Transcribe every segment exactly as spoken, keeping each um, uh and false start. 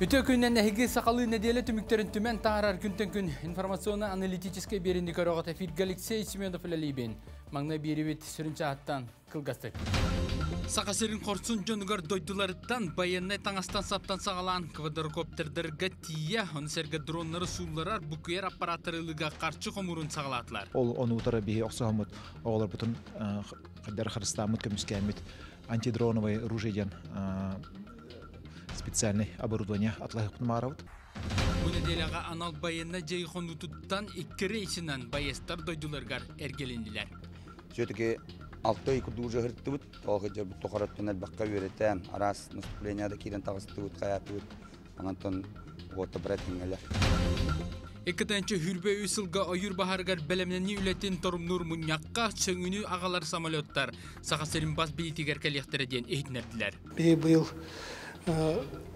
Ütü günden hegi sakalı nedeli tümüklerin tümen tarar Күнтэн күн informasyonu analitiske birinde karogat efir Galaxy Simeonov laliben magna biribit sürünçe hattan kılgastık. Sakasırın korsun jonugar doydularıttan bayanay tangastan saptan sağalan kvadrokopterderge tiye onu serge dronları sullarar bukuyar aparatırılığa karşı komurun sağalatlar. Ol onu utara bihe oksahamut oğlar bütün kadar harıstamut kömüskemit antidronovay rujeyen специальный оборудование атлахып маравыт. Бу неделяга анал байенна жайхон утуттан икки рейсинен байестар дойдуларга эргелендилер. Сөтүке алты икки дужа хырттыбыт, алгыжа бу токараттан бакка беретем, арас наступлениеда кирен тагыстыбыт, каятыбыт, анантан вот обратингелер. Эккенче хүрбе үсүлгө аюр бахаргар белемнени үлетин торумнур мунякка чөңүнү агалар самолеттар сагасерин бас битигер келехтерден эйтнердилер. Бе быйыл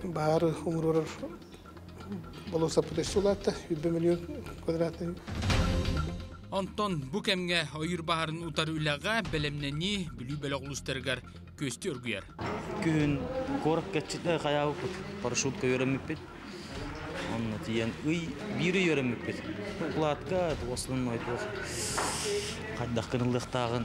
Bahar umurur balosa protestolarda yüz milyon kvadratlı. Anton bu kemge ayır baharın utar ülağa belemneni bülü belaglustargar köstü örgüyer. Gün korak geçitler kayabıp paraşutka yöremipet. Anlat yani uy biri yöremipet. Kulatka tuaslanmaydı. Kaddak kınılık tağın.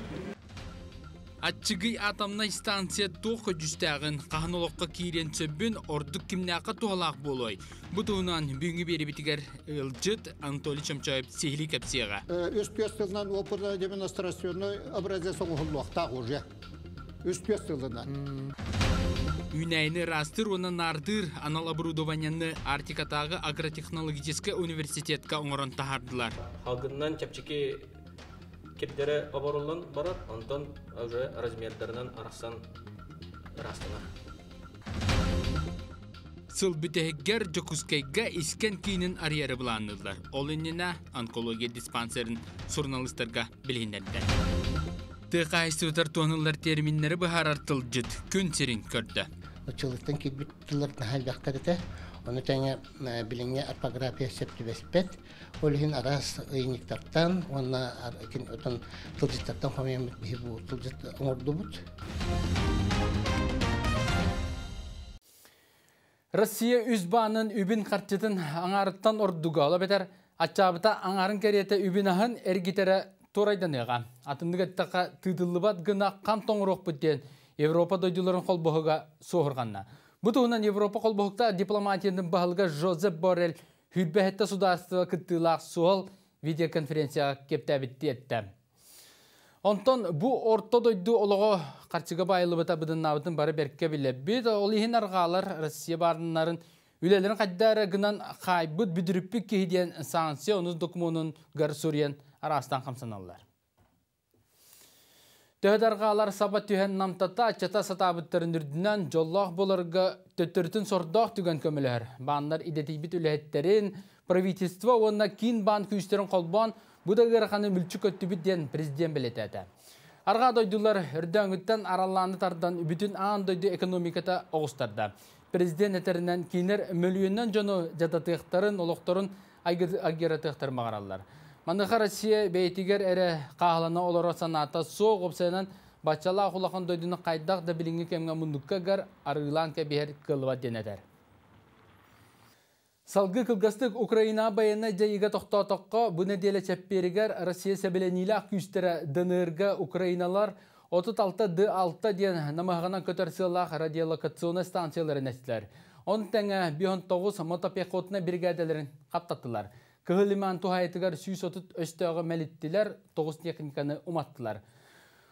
Atçıgı atamna istansiya toqı yüz tağın qahnolokka kiren çöbbün orduk kimnaqa toğalaq boloy. Bu tuğunan büyüngü beri bitigar ılcıt Anatoliy Çamçayıp sehli kapsiyağa. Üst piyos yılından operda demonstrasyonu obrazya soğuğulluqtaq orja. Üst piyos yılından. Ünayını rastır ona nardır anal abrudovanyanı Artikatağı Agrotexnologiske Universitetka onuran tahardılar. Halgından çapçıki Kepdere abarollan barat, ondan öyle razmerlerinden arasan rastlar. Sılbütehger Jokuskayga isken kinin ariyarı bulandılar. Olinina onkologiya dispanserin jurnalistlarga bilhindirdi. Tıqaystutar tonullar terminleri baharartıldı, kün serin kördü. Uçuluktan kitbitler nahal baktarıda. Onu tenge bilinge ortografiya septi vespet, olihin aras ıyniktartan, onna ikin ötün tılcittartan homiyamit bihi bu tılcit oğurdubut. Rossiya üzbanın übün kartçıtın anarıttan orduga ola beter, açabıta anarın keriyete übün ahın ergitere toraydan eğam. Atındık taqa tıdıllıbat gına kam toğruq bütyen, Evropa doyduların kol boğuga soğurganna. Bu tuğunan Evropa kolboğukta diplomatiyanın bahalga Josep Borrell hürbehette sudarstava kıttığılağ sual videokonferensiyağa keptabitti etti. Ondan bu orta doydu oluğu karşıga bayılıbıta bıdınnabıtın barı berkke bile. Bir olihin arğalar Rossiya barınların ülelerin kaddarı gınan kaybıt büdürüppük kehidiyen sansiyonuz dokumunun garı Suriyen arasından kamsanallar. Töhödarğalar sabat tühen namtata açata satabıttırın ürdünen jollağ bolarga tötürtün sordağ tügen kömülür. Banlar idetibit ülehetlerin, pravitistva onna kin ban küyüsterin kolban, bu da gırıqanı mülçü köttübit den prezident biletete. Arğa doydular ürdöngütten arallanı tardan bütün an doydu ekonomikata oğustarda. Prezident eterinden kiner mülüyünden jonu jatatıqtarın, oluqtarın agiratığtır mağarallar. Mandıqa Rossiya beytiger ere qahlana olara sanata soğup senan bacala xulaqan doydunu qaydaq da bilingi kemga mundukka gar arılan ke beher qılva deneder. Salgı kılgastık Ukrayna bayana jayiga toxtatoqqa bu nedele çepperiger Rossiya sebelenila yüz dınırga Ukraynalar otuz altı D altı diyen namağana kötersilaq radiolokatsion stansiyalarına ettiler. Onun tenge bir on toğuz motopekotna brigadalarin qaptattılar. Kıhliman tuhayetigar süs otut östöğü məlittiler, toğuz teknikanı umattılar.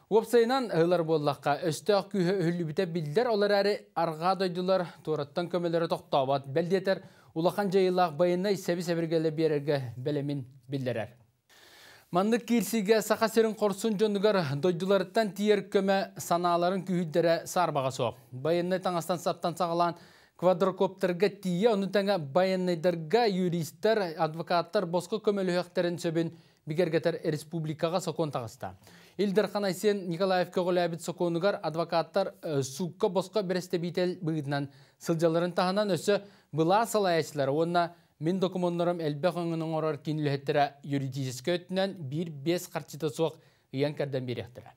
Uopsayınan ıhılar bollaqqa östöğü kühü öhüllü büte bildiler, olar əri arğa doydular, turattan kömülere toxtavat, beldeter, ulaqan jayılaq bayınay səbi-səbirgələ bir ərgə bələmin bildirər. Mandık kirsiga saqasırın korsun jonugar doydularıttan tiyer kömə sanaların kühüddərə sarbağa soğ. Bayınay tangastan saptan sağılan kvadrokopterga tiye onu tanga bayanaydarga yuristler, advokatlar bosko kömülühekterin söbün bigergeter respublikaga sokon tağısta. İlderhan Aysen Nikolayev kögülabit sokonugar advokatlar e, sukka bosko berestebitel bıgıdnan sılcaların tahanan ösü bıla salayaçlar. Onna min dokumonlarım elbek onunun orar kinlühettire yuridijiske ötünen bir bes karçıta soğuk iyankardan berihtere.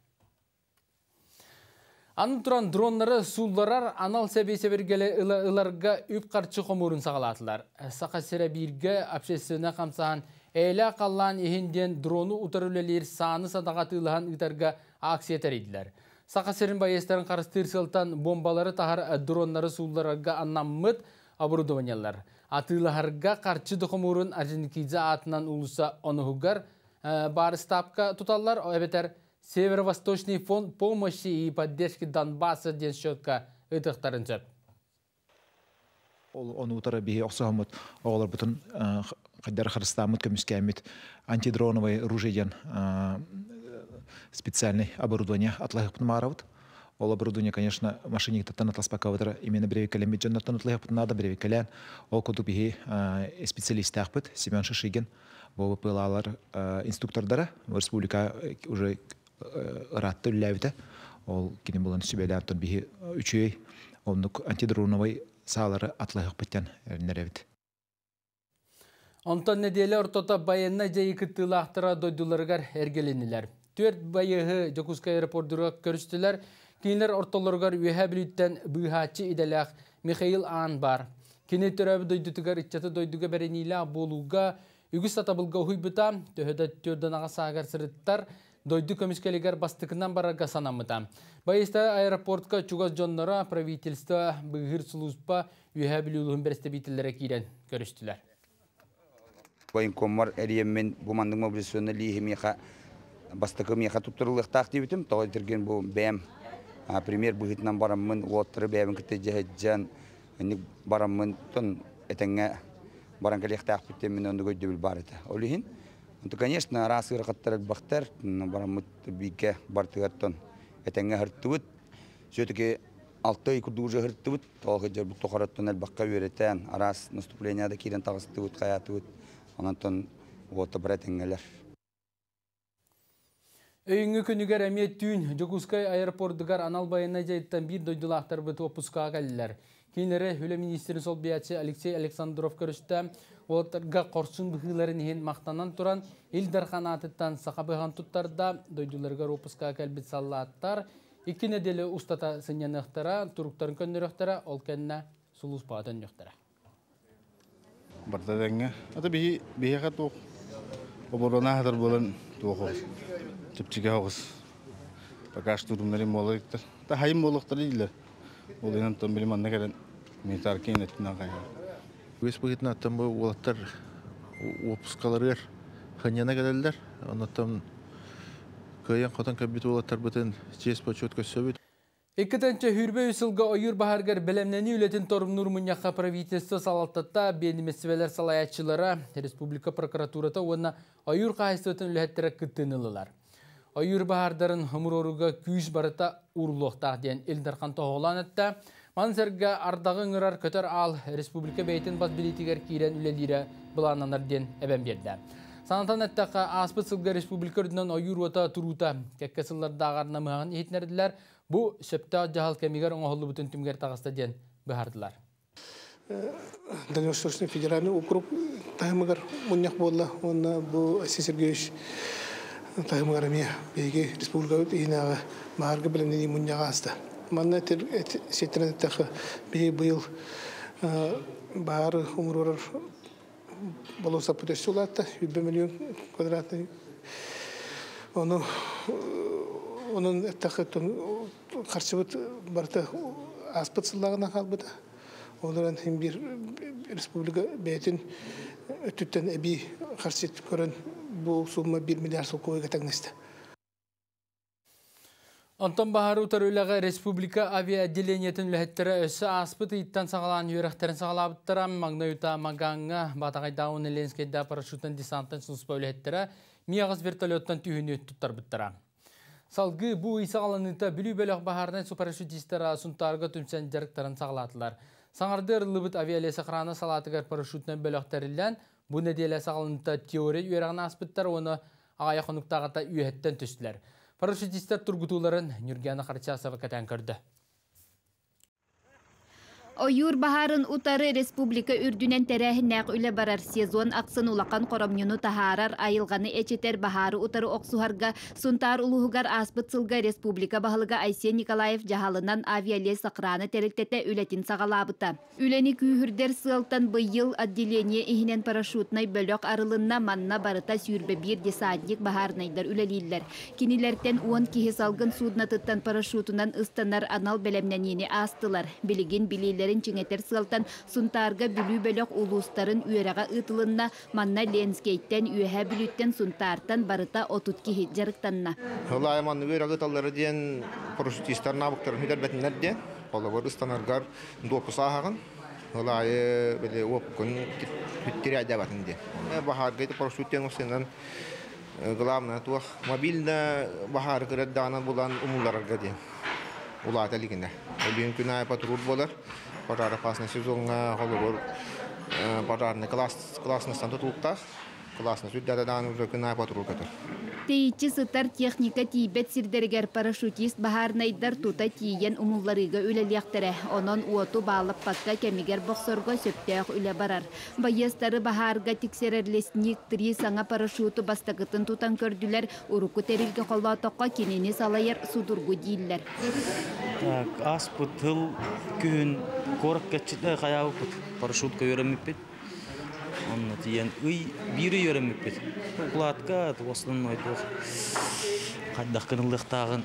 Анын туран дроннары сууларар анал себесебергеле ыларга үп карчы комурун сагалатылар. Сака серебирге общественне камсаан эле каллан эхинден дрону утарулелер саны садагаты ылган ытарга аксия теридилер. Сака серин байестерин карыстыр сылтан бомбалары тахар дроннары сууларга аннаммыт оборудованиялар. Атыларга карчы докумурун Орджоникидзе атынан улуса онугар барыстапка туталлар эбетер Северо-Восточный фонд помощи и поддержки Донбасса ден счетка ытыктарын сөп. Ол оны утары бие оксамыт, олар бүтүн кайдар кырыстамыт көмүскәмит антидроновый ружейден специальный оборудование атлахып маравыт. Ол оборудование, конечно, машиник татан атласпакавытра именно бревикален бюджетна танытлахып надо бревикален. Ол коду бие специалист ахпыт Семен Шишигин, бо пылалар инструктордары республика уже rahatlı levde, ol kini bulan sübeyler ton bihi üçüy, onluk antidronavay sağları atlayıp biten nerevdi. Ondan nedeler ortada bayanla cayıktılar ahtıra doydulargar ergeleniler. Dört bayığı Jokuska aeroportuna görüştüler. Kinler ortalargar üyebilitten büyühaçı idelak Mikhail Anbar. Kini törabı doydutugar içatı doyduga berenila boluga ügüstata bulga huybıta töhöde törden ağası agar sırıttar. Doydu kömüskeliger bastıkından bararga sanamıda. Bayısta aeroportka çugaz jonlara pravitelstva bıgır suluzpa üyebilülüğün berestebitillere giren görüştüler. Bayın komar eriyemmen bu mandın mobilisyonu lihimiha bastıkı miha tutturuluk tahtı bitim. Tağıtırgın bu bəyəm primer bıgıtından baramın otırı bəyəm kıtı cəhəccan baramın ton etəngə barankalıq tahtı bitim onu gödübül barıda. Oluhin. Анту, конечно, раз и ракетер бахтер, но барамут бике бартигатон. Это не хартует. Все-таки алтай кудуже хартует. Толка джербу тохаратон элбакавюретен. Раз наступление дакирен тагастует каятует. Онантон вот обретенгелер. Өйүнгү күнүгөр эмиеттүүн Жокускай аэропортугар анал байына жайттан бир дойдулактар быт опускага келдилер. Кийинере Хөлө министрин сол биячы Алексей Александров көрүштү. Оларга корсун быгыларын эн мактанан туран ил дарканаттан сакабыган туттарда дойдуларга опускага келбит салаттар. Эки неделе устата сынянактара, туруктарын көндөрөктара, ол кенне сулус бадан жөктара. Бартаденге. Ата бии биега ток. Оборона хатар болон ток. Tipçiğe ağız, bagaj durumları moluktur. Ta hayım moluktur değiller. O yüzden tam bilim anne kadar mitarkin ettiğine kayar. Vespuhitna tam bu olatlar, opuskaları hanyana kadarlar. Ona tam kayan katan kabit olatlar beten cespa çok kösebit. Ektençe hürbe usulga ayır bahargar belemleni ületin torum nurmun yakha pravitelstva salatta benimesveler salayatçılara, Respublika prokuraturata ona ayır kahistotun ületlere kıtınılılar. Ayır bahardarın hamuroruga küş barata urluqta diyen Eldarkan toğulan ette. Manzerga ardağın ırar köter al Respublika beytin bas biletiger kiren ülelere bulananlar diyen ebem berdi. Sanatan ettaka aspıt sılga Respublika ördünden ayır vata turuta kekkesıllar dağarına mıhan eğitnerdiler. Bu şepta cahal kemigar oğullu bütün tümger tağısta diyen bahardılar. Daniyostoşun federalini okrup tahımıgar unyak bolla ona bu sesirgeyiş Tağımgaramiya, belki Respublika'yı yine mağarga bilimleri münyağazdı. Manna sektörünün takı bir yıl bağırı umurlar balosa pütesi olattı. yüz milyon kvadratı. Onu, onun takı karşıbıt barıda aspıt sılağına kalbıda. Onların hem bir Respublika beytin ötütten ebi karşı gören bu summa bir milyar sokuğa getirmişti. Anton Bahar Utarulaga Respublika Aviadileniyetin lühetlere öse aspıtı itten sağlanan yüreklerin sağladıkları Magnayuta Maganga, Batagaydaun, Elenskayda paraşütten desantın sınıfı lühetlere Miyağız vertolyottan tühünü tuttar bittiren. Salgı bu ise alanında bülü bölük Bahar'dan su paraşütistleri suntargı tümsen ceriklerin sağladılar. Sağırdı ırılıbıt aviyalesi kırana salatıgar paraşütten bölüklerilden bu nedeniyle sağlığında teori üyereğine aspıtlar onu ağaya konuktağıda üyetten tüstüler. Paraşütistler turgutuların Nürgen'i karşıya savakaten kırdı. Oyur baharın utarı Respublika ürdünen terehinnek üle barar sezon aksın ulaqan qoramnyunu taharar ayılganı eçeter baharı utarı oksuharga suntar uluhugar aspıtsılga Respublika bahalıga Aysen Nikolayev jahalınan aviales aqranı teriktete ületin sağalabıta. Üleni kühürder sığaltan bıyıl addeleniye ihinen paraşutnay bölök arılınna manna barıta sürbe bir desantnik baharnaydar üleliyler. Kinilerten on kihe salgın sudnatıttan paraşutunan ıstanar anal belemnen yeni astılar. Biligin bililer Çiğneter sığaltan suntarga bülü bölük ulusların üyerağa ıtılınna manna lenskeytten üyehe bülütten suntartan barıta otutki hijjarıktanna. Hılayman üyerağı ıtalları diyen paraşütistar nabıkların hüderbetinden de olavır ıstanargar dokusu ağağın hılayı böyle okun hütteri adabatın de. Bahargaydı paraşütten oksinden gılamına tuğak mobilna bahargı reddağına bulan umurlararga de. Ula telikinde. Bugün günahı patrol bolar. Parara pasna sezonga holobor pararne klas klasna standutulta klasna süddadan günahı patrol katar. Teyitçi sıtar texnika tibet sirderger paraşutist baharnaydar tuta tiyen umullarıga ülelektere. Onun uotu bağlıp pakka kemiger boxsorga söpteğ üle barar. Bayastları baharga tiksererlesnik tri sana paraşutu bastakıtın tutan kördüler. Uruku terilge kolla toqa kinini salayar sudurgu diller. Asput hıl kühün korak geçitler kayağı put. Paraşutka yöremipet. Anlatıyan uy biri yöremipet. Kulatka toğasının aytığı kaddakınlıktağın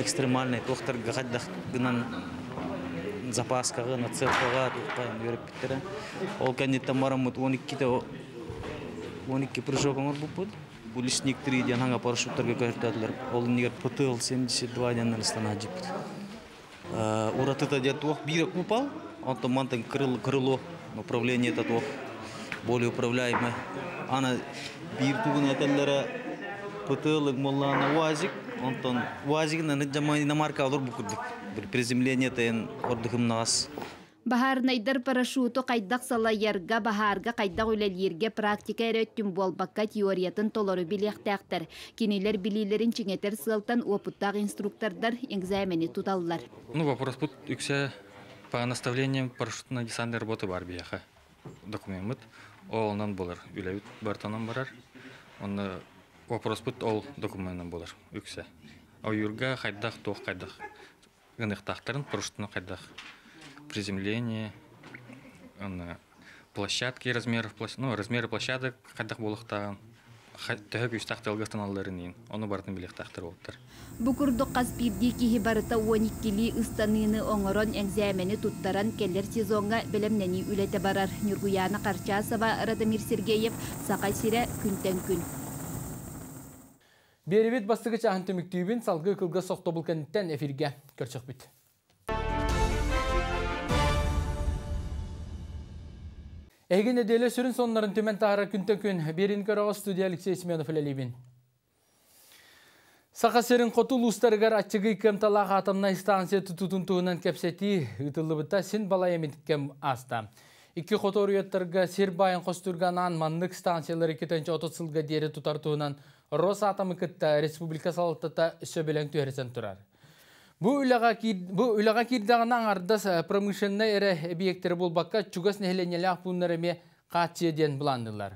ekstremalne toğtar kaddakınan zapaskağın atsırkağa toğtağın yörepettere. O kendiyetten baramut on iki pırşokamar bu put. Bu lisnikleri diyen hanga paraşutlarga körtediler. Oğlun niger pıtıl семьдесят два diyenler istana acipet. Уратыта дед тох бирок упал, он там мантен крыло, крыло, управление это тох, более управляемое. Она биртугна теллера пытылык молла на уазик, он там уазик на джамай на марка алур букурдык. При приземлении тен ордыгым нас. Baharnaydar paraşutu qaydak salayarga baharga qaydak üleliyerge praktika eröttüm bolbakka teoriyatın tolorı bilektäktir. Kiniler bililerin çiğneter sığaltan oputtağ instruktordar egzameni tutallar. Ну вопрос тут ükse по наставлениям парашютно-десантной работы бар бияха. Документ олнан болар, үлебит бартанан барар. Онда вопрос тут ол документнан болар ükse. Оюрга qaydak тоқ qaydak. Гынықтақтарын парашютно qaydak. Приземление, площадки размеров, ну, размеры площадок, хайдах болықтаған, төгіп үстақты алғастаналарынын, оны бардың білектақтыр олыптар. Бұқырды қаспирде кейі барыта он иккілі ұстаныны оңырон әңзәмені тұттаран келер сезонға білімнені үлеті барар. Нүргуяна Қарчасова, Радамир Сергеев, Сақай Сире, Күнтэн күн. Беребет бастығы чағын төміктейбін салғы күлгі соқтабыл кәнттен эфирге көршіқ біт. Эгин эделе сүрүн соннарын төмен тахара күнтэн күн берин көрөгө студия Алексей Семенов элебин. Сака серин котул устаргар ачыгы кемталага атамнай станция тутутунтунан кепсети ытылыбыта син бала эмиткем аста. Икки которуяттарга сербайын костурганан мандык станциялары кетенче отуз жылга дери тутартуунан Росатом кытта республика салаттата сөбөлөң төрөсөн турар. Bu ülağa kirdiğine ağırdas pramışınına ere obyektleri bulbakka çugas nehlenelak bunlar eme kaçiyeden bulandılar.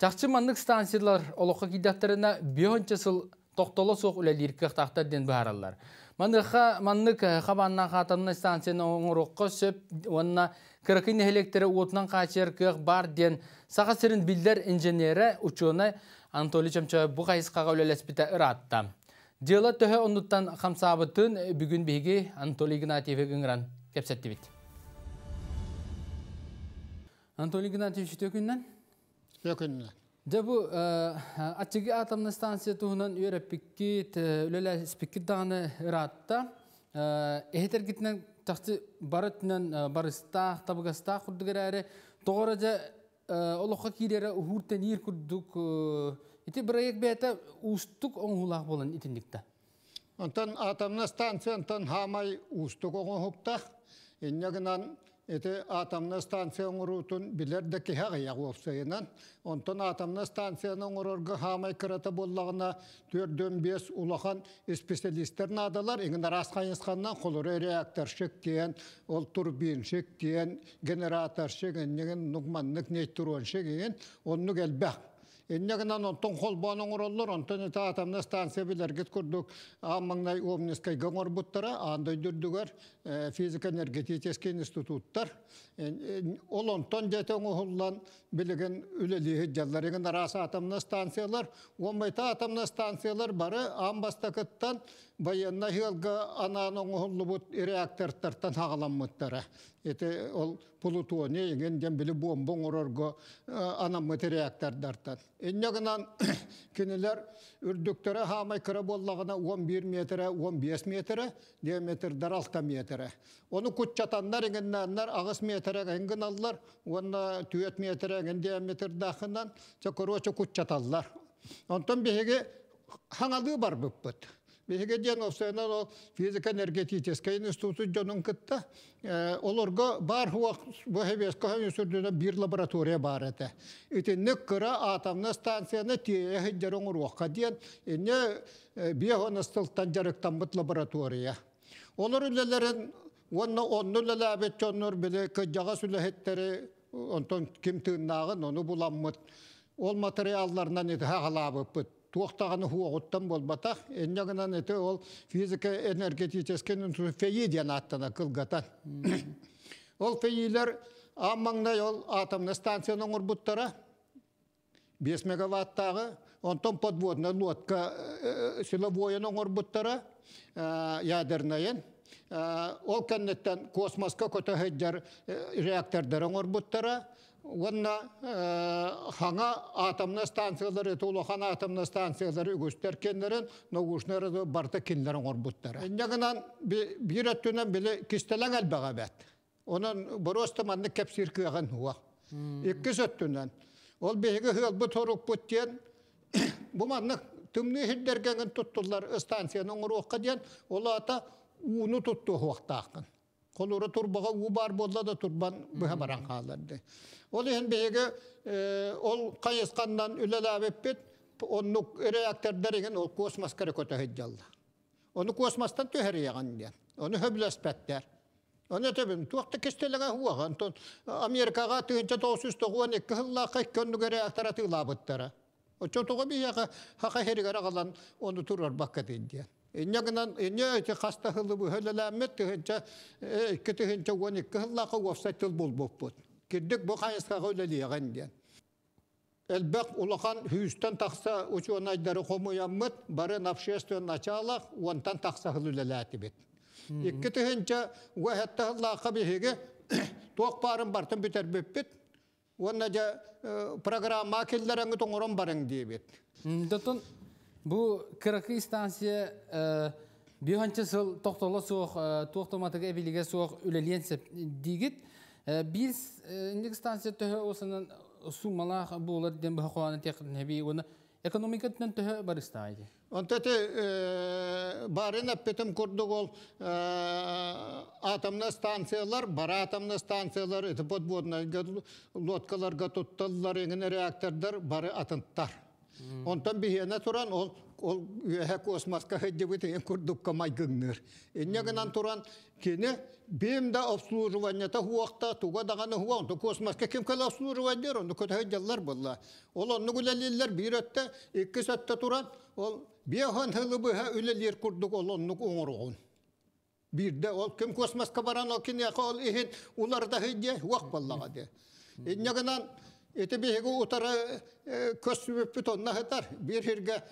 Çakçı manlık stansiyalar oluqa kirdiğlerine бес-сыл toqtolu soğuk ülelir kıhtahtar den bahararlar. Manlık xabanına qatanına stansiyana oğuruqqa söp onunla kırkı nehlekteri oğutunan kaçiyar kıhtahtar bar den sağa serin bilder injenere uçuğuna Anatoliy Çamçay bu qayısqağa ülelespite ıratta. Дела төһө оннуттан хамсаабытын бүгүн биги Анатолий Игнатьевич гыңран кепсетти бит. Анатолий Игнатьевич төкүннән? Төкүннән. Дә бу атчыгы атомна станция туһунан үрәппикки үлелә спикки даны иратта. Эхтер китнән тахты барытнан барыста табыгаста хурдыгәрәре тогырыҗа олоққа килере хуртен ир күрдүк. İti bırak beyte ustuk onhulah bolan itinlikte. Antan atamna stansiyantan hamay ustuk onhupta. İnneğinden Ete atamna stansiyon urutun biler de ki her yer ofsayınan. Ondan atamna stansiyonun ururgu hamay kırata bollağına dördün beş ulağın spesialistlerin adalar. İngine raskayınskandan kolore reaktör şektiyen, ol turbin şektiyen, generatör şektiyen, nukmanlık neytron şektiyen, onu gelbek. Enneğinden ondan kolbanın urullar, ondan ete atamna stansiyon biler git kurduk. Ammanay omniskay gönür buttara, anday dürdügar fizik energetik institutlar. Olonton jeten oğullan bilgin üleliği hicjallarıgın arası atamna stansiyalar. Onbayta atamna stansiyalar barı ambastakıttan bayanna hılga ananın oğullu bu reaktörlerden hağalanmıttara. Ete ol plutoni egen jembili bombon ororgo anamıtı reaktörlerden. Enneğinden kiniler ürdüktere hamay kırabollağına on bir metre, on beş metre, diametre daralta metre. Onu kutçatanlar eginler ağız metre engin alırlar, onu tüyet metre engin diametre dağından çakırıca kutçatallar. Ondan bir hege hangalığı var bu bud. Bir hege diyen ofsayından o fizik energetik institutu canın kıtta, olurga bar huak bu hevesko hem sürdüğüne bir laboratoriye barete. İti ne kıra atamna stansiyonu tiyeye hiccarın uruqa diyen, ne biyonastıltan jarıktan bud laboratoriye. Olur ülelerin Onunla onunla labet çonur bile kıcağa sülehetleri ondan kim tığınağın onu bulanmıt. Ol materyallarından eti hağalabıpıt. Tuğtağını huağuttan bolbatak. Enneğinden eti ol fizika energetikesken feyi diyen attana kılgatan. Ol feyiler ammanday ol atomna stansiyonun urbutlara beş megawattağı ondan podvodna lotka silovoyanın urbutlara yadırnayan. Ol kennetten kosmoska kötü heccar reaktörlerin orbuttara, onunla hana atomna stansiyaları, eti olu hana atomna stansiyaları ügüsterkenlerin, noguşları da bardakinlerin orbuttara. Enneğinden bir ettünen bile kistelen elbeğabet. Onun borostamanını kepsirkiyen huğa. İkkiz ettünen. Ol beyge hılbut horukbut diyen, bu manlık tümlü hillergenin tuttular stansiyanın orukka diyen, olu ata Uunu tuttu huaktağın. Kolora turbağa u bar bolla da turban bıha baran kalardı. Ol en beyge ol kayıskandan ülelabepbet onluk reaktörlerinin ol kosmas karakota hicjalla. Onu kosmastan töheriyeğen diyen. Onu höblespetler. Onu tebin tuakta kestelege huağın. Amerikağa tığınca toğuz yüz toğuz on iki hılla kayıkkönlüge reaktora tığlabıttara. O çoğutuğa bir yağı haqa herigara kalan onu turlar bakka deyin diyen. Enneğinden enne eti hasta hılı bu hölelemet tığınca iki tığınca on iki hıllağı ofsaytıl bol bopbut. Kirdik bu kayıskağı öleliyeğen diyen. Elbek ulağan hüyüsten taqsa uçuğun aydarı komuyanmıt, barın apşestön açalaq, ondan taqsa hılı öleletibet. İki tığınca vahette hıllağı bihege toq barın bartın biterbepbet. Onunca programma akillerini toğuran barın deyibet. Dutun. Bu kırıkı istansiye bir hançısıl toqtala soğuk, toqtamatıgı ebiliğe soğuk üleliyensep digit. Biz indik istansiye töhü olsanın sumalağ boğular den baha qoğanı teqin hebi, onu ekonomikatından töhü bar istaydı. Ontatı barın appetim kurduk ol atomna stansiyalar, bara atomna stansiyalar, etipot boğudna lotkalarga tuttallar, engine reaktörler, barı atıntar. Ondan bir yana turan ol ol hek osmaska hecbiti kurdukka maygınır. Enneğinden turan kene bimde obslužuvanya ta huaqta tuga dagana huaq to kosmaska kim kala obslužuvandır onu kötü hecjallar bolla. Ol onu güleliller bir ötte iki satta turan ol behan hılı bıha ülelir kurduk ol onu oğurğun. Bir de ol kim kosmaska baran ol kene ol ehin ular da hecje huaq bolla de. Enneğinden Ete beyge otara kösübüp bütün nahatar bir herge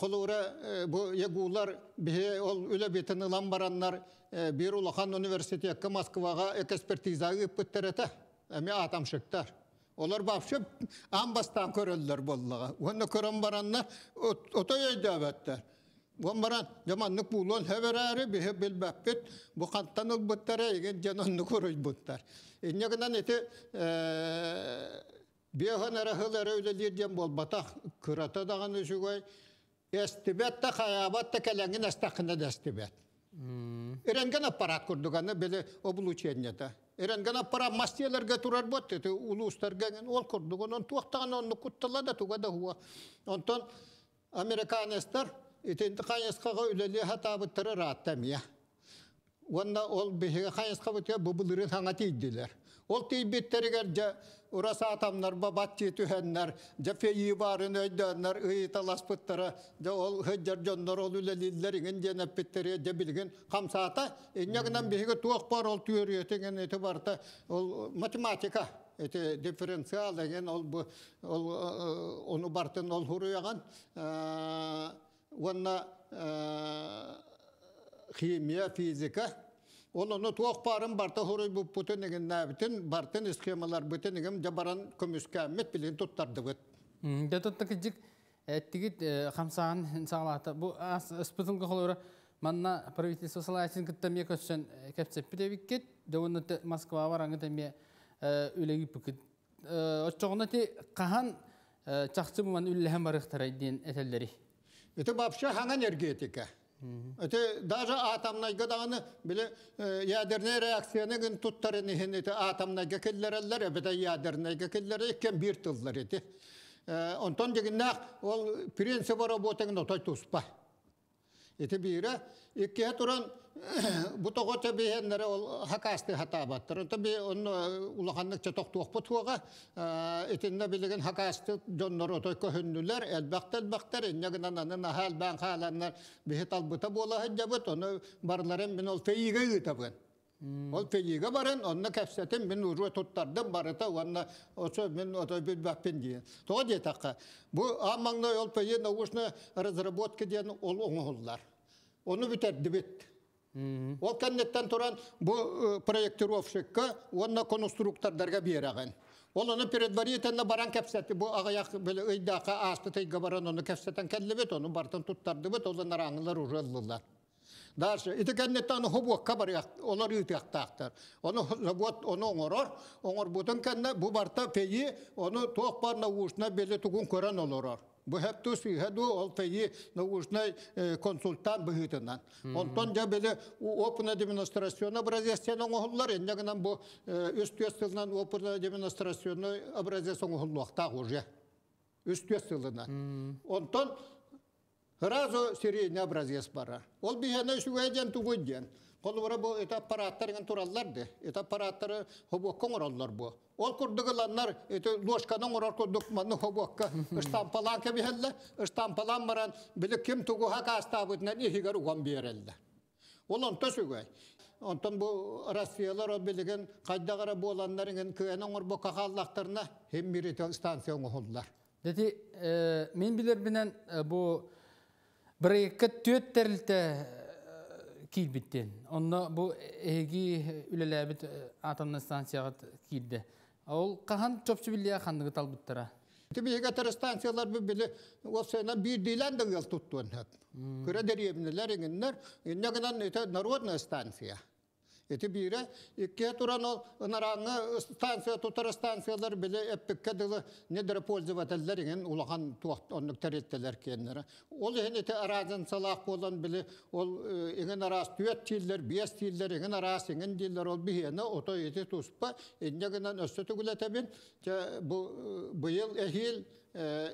kolora bu yegular bey ol öyle beten lambaranlar bir ulahan üniversiteye Moskvaga ekspertiza yapıp terete emi atam şıktar. Olar bafşıp ambastan köröller bollağa. Onu körön baranlar otoya davetler. Gombaran jamanlık bulun heverari bey bilbepet bu kantan ol buttara egen janon nukuruj buttar. Enneğinden ete Beğen arahıları ölelerden bol batak, kırata dağın üşügey, estibet de hayabat da kelengin estakına da estibet. Erengen aparat kurduk anı, böyle obuluçenle de. Erengana para mastiyeler getirir botte te uluslar gelen ol kurdu onun tuğtan onu kuttala da tuğada huwa ondan Amerikanlar itin kayıskaga üleli hata bittere rahatlamıyor. Onda ol bir kayıskaga bitiyor bu bulurun hangi iddiler. Ol tiy bittere gerçe orası atamlar babatçı tühenler cefeyi varın ödenler iyi talas bittere de ol hıcar canlar ol ülelilerin incene bittere cebilgin hamsata inyanan bir tuğak par ol tüyürüyor tegen etibarda ol matematika. Ete diferansiyel egen ol bu ol onu barten ol huruyagan vanna kimya fizika onu tuğak parın barta huruy bu bütün egen nabitin barten iskemalar bütün egen jabaran komüskamet bilin tuttardı bit. Detottakicik ettigit hamsan insalata bu aspetun kahlara manna pravitelstvo salatin kittamiye koşan kapsep pidevikket devonu Moskva varangı tamiye öyle gibi ki, açıkçası kahan çaktırmanın üllehem varıktarıydın etelleri. Ete babşa hangi energetika? Ete daha atamnayga dağını bile yaderne reaksiyonun tuttarını hende atamnayga kellereller ebede yadernayga kellereler kim bir tıllar ete. Ondan ceginde ol prensibora robotun notay tuspa. Ete bire iki hatoran bu toqote bihenlere ol hakasti hatabattır. Tabii onu ulahanlıkça toqtuq putuğa etinne bilgin hakasti jonlar otoy köhünnüler elbaqt elbaqtar inyagnananın hal ben halanlar bihetal buta bola hajabut onu barların bin ol feyiga yitabın. Ol feyiga barın onu kapsatin bin ruh tuttardım barata onu oso bin otoy bir bakpin diye. Toqote taqa bu amanna yol feyin oğuşna razrabotka diyen ol oğullar. Onu biterdi bit. O kennetten turan bu projektirovşikka onunla konstruktör derge bir yere. Onun peredvariyetenle baran kapsatı bu ağayak böyle ıydaka ağaçta teyge baran onu kapsatan kellebet onu bartan tuttardı bet olanlar anılar uğralılar. Darşı iti kennetten hubuk kabarıyak olar yutaktaktar. Onu zavut onu onar onar butun kenne bu barta feyi onu tohbarna uğuşuna belli tukun koran olur. Bu hep tuşu hadu oltayı naujnay konsultan büyütünen. Ondan da böyle open administrasyonu obrazcasını oğullar endiğinden bu üst yasından open administrasyonu obrazcasını oğullukta hoca. Üst yasından. Ondan razo seriyne obrazcas para. Ol bihane şu vecen tu vecen. Kolvara bu et aparatların turallardı. Et aparatları hobuk kongrallar bu. Ol kurduğulanlar et loşkanın orar kurdukmanı hobukka. İstampalan kebihelle, istampalan maran bilik kim tuğu haka astabıdnen ihigar uğan bir yerelle. Olan tösüge. Ondan bu Rusyalar o bilgin kaydağara bu olanların köyenen orbu kakallaklarına hem bir istansiyonu oldular. Dedi, min bilir binen bu brekat tüyetterildi kilbitten. Onda bu egi ülelebet atanın stansiyaga kildi. Ol kahan çöpçü billiye kandığı talbıttıra. Tabii ega tarı stansiyalar bu bile o sene bir dilen de yıl tuttu onlar. Kıra deriyemliler enginler. Ne kadar ete narodna stansiya. Eti bire ikiye turan ol narangı stansiya tutar stansiyalar bile epikke dili nedir polzivateller engin ulahan tuaht onluk teretteler kendilere. Ol eti arazın salak olan bile ol engin araz tüet diller, biyes diller, engin araz engin diller ol bihene oto eti tuspa endiğinden östü gületemin bu, bu yıl ehil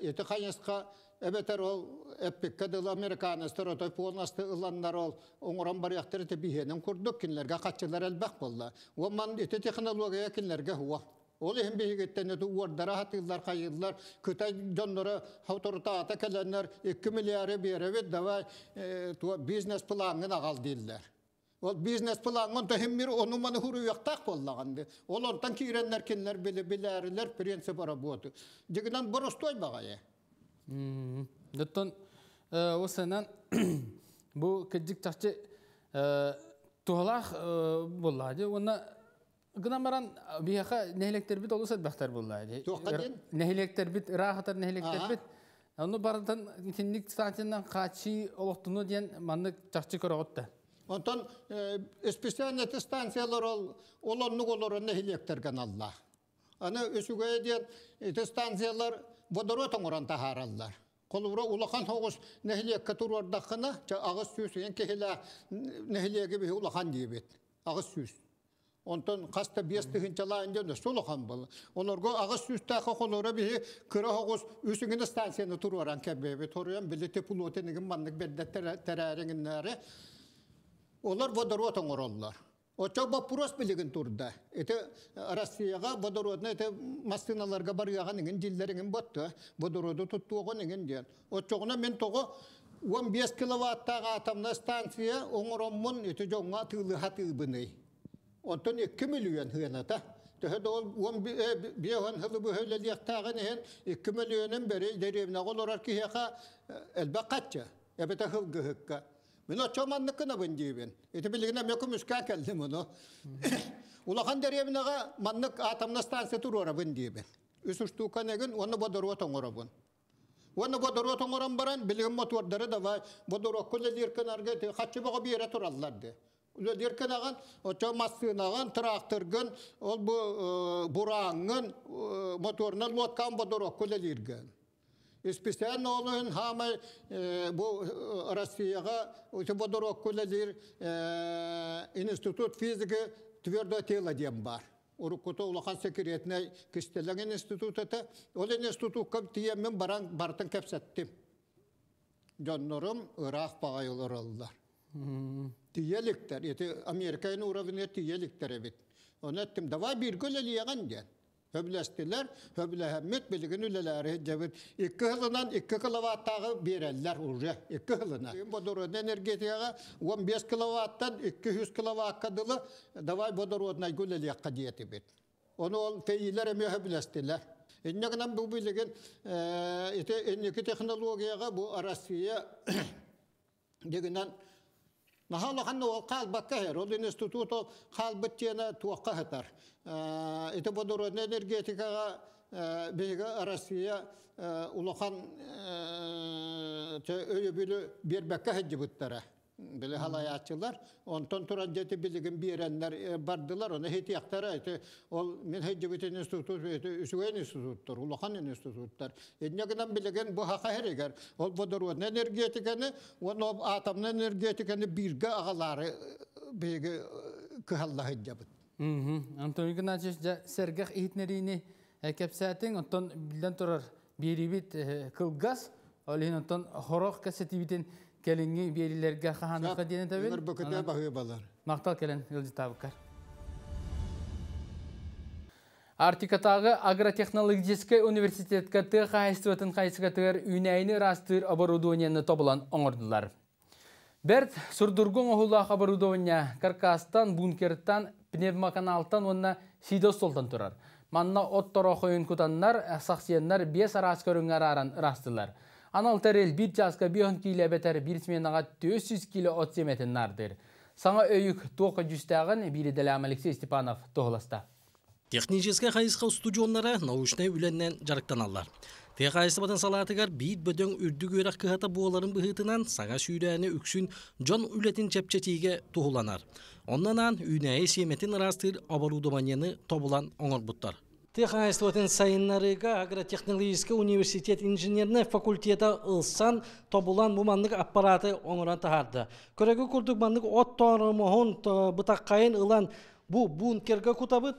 eti kanyıska ebeter ol epikke dili Amerikanistler otoy polnastı ilanlar ol onuran bariyakları te bihenin kurduk kinlerge kaçılar elbek bolla. Oman eti teknologiya kinlerge huva. Olu hem bihigitten eti uvardara hatırlar kayırlar. Kütay canları autoritaata kelenler iki milyarı bir evet davay biznes planına ağal değiller. O biznes planının da hem bir onu manıhuru yaktak bollağandı. Olandan ki irenler kinler bile bileriler prensip arabotu. Dikinden borostoy bağaya. Dötün o senen bu kecik çakçı tuğalak bulladı. Ona gınamaran bir yaka nehlekter bit olursa baktar bulladı. Nehlekter bit, rahatlar nehlekter bit. Onu baradan ikinlik saatinden kaçı oluktuğunu diyen manlık çakçı korağıttı. Ondan espesyalneti stansiyalar olanlık olur nehlekter kanallar. Ana ösügeye diyen stansiyalar vodorodun oran taharallar. Kolura ulakan hoğuz nehliye katurur dağına ağız süs. Yani kehile nehliye gibi ulakan diyebet. Ağız süs. Ondan kasta biestüğün çalan diye ne suluhan bal. Onurgo ağız üstte kahonora bihi kırahagos üstünün istansiyonu tururan kebebe toruyan bilete puloteni gümmanlık bedde tererengin nere. Onlar vodoruatın orallar. O çaba puros bilgin turda. Ete Rusya'ya vodoruatın ete masinalar gabariyağının dillerin battı. Vodoruatı tuttuğunun diye. O çoğuna mentoğu on beş kilovatta atamda stansiya onurommun ete jonga tığlı hatı bınay. Ondan iki milyon hınata. Tehde on bir hın hılı bu hılı liyaktağın hın iki milyonun beri derevine olarak ki hıka elbaqatça. Ebete hılgı hıkka. Ben o çoğmanlıkına bıncıyı ben. Eti bilgine mekü müskak eldim onu. Ulağın derevine manlık atamına stansı turu ora bıncıyı ben. Üsüştüğün gün onu bodoru otan ora bun. Onu bodoru otan oran baran bilgin motorları da var. Bodoru okulu lirkin argı. Kaçı boğu bir yere turallardı. Ular derken ağan, o çoğu masınağın, traktörgün, o bu burağın, motorunun lotkan bodoru kulelirgen. İspisen oğlun hama bu Rusya'ya bodoru kulelir institut fiziki tverdo tela diyen var. Urukkutu ulağın sekretine kistelerin institutu da, o institutu kaptiyemin bartın kapsattim. Canlarım Irak bağayılır oldular. Tiyelikler, yeti Amerika'nın uğravına tiyelikler evet. Onu ettim, dava bir göleli yağan diyen. Höblestiler, höble hemmet bilgin üleleri cevit. İki hılından iki kilovattağı birerler uğra, iki hılından. Bodorodun energetiyağı on beş kilovattan iki yüz kilovatta kadılı dava bodoroduna göleli yağka diyeti bit. Onu ol feyiler emiyor höblestiler. Ennekten bu bilgin, yeti enneki teknolojiyağı bu Rusya'ya deginden Nahalı hanı o kalba kahir, o institutu kalba tiyana tuakka hatar. Ete bodorodun energetika bihiga Rusya'ya ulağan öyle böyle bir bakka hacibutlara. Böyle halayatçılar, ondan turan jeti bilgin birenler bardılar, ona hetiyaktara. Ete ol min hacibutin institutu, ete üsüven institutlar, ulağan institutlar. Ennekten bilgin bu haka heriger. Ol bodorodun energetikini, onun atomlu energetikini birge ağaları birge kıhalla hacibut. Antonio Gennadievich, sergah ihitnerini kepsaatin, ondan bilden turar biribit kılgaz, olayın ondan horok kasetibitin Kelingi birilerine kahanlıkla diyene tabi. Ömer Böket'e bakıyor balar. Maktal kelen Yılcı Tabıkkar. Artikatağı Agroteknolojiskai Üniversitet'e kayıstırıtın kayıstırıtır üneyini rastır abarudonyanı topulan onurdular. Bert, sürdürgün oğulak abarudonya karkastan, bunkertan, pnevmakanaltan onunla sidos soltan turar. Manna ot torokoyun kutanlar, saksiyenler beş araskörünler aran rastırlar. Anal terel bir çaska bir on kilo beter bir smenaga dört yüz kilo ot semetin nardır. Sana öyük dokuz yüz tağın biri de Alexey Stepanov toğlasta. Tekniciske kayıska stüdyonlara nauçnay ülenden jarıktan allar. Te kayısı batan salatıgar bir bödön ürdü görak kıhata boğaların bıhıtınan sağa şüyrene üksün can ületin çepçetiğe toğlanar. Ondan an üneye semetin rastır abarudomanyanı tobulan onur butlar. Техайствотен сайыннарыга Агротехнологический университет инженерный факультета ылсан тобулан буманлык аппараты оңран тахарды. Көрөгү курдук мандык от торомон бытаккайын ылан бу бункерге кутабыт.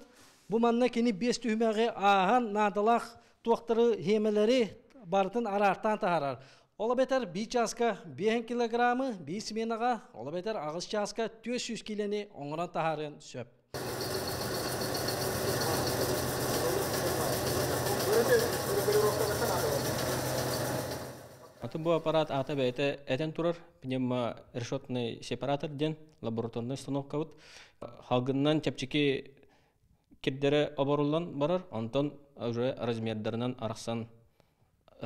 Буманна кини бес түймөгө аган надалах токтуру хемелери бардын арартан тахарар. Ola beter bir çaska bir kilogramı bir smenaga, ola beter ağız çaска dört yüz kileni oңран taharın söp. Bu aparat A T B T eten turur, pnevma решетный separator den laboratorna установка ut. Halgından çepçeki kitlere abarılan barar, ondan razmerlerinden arıksan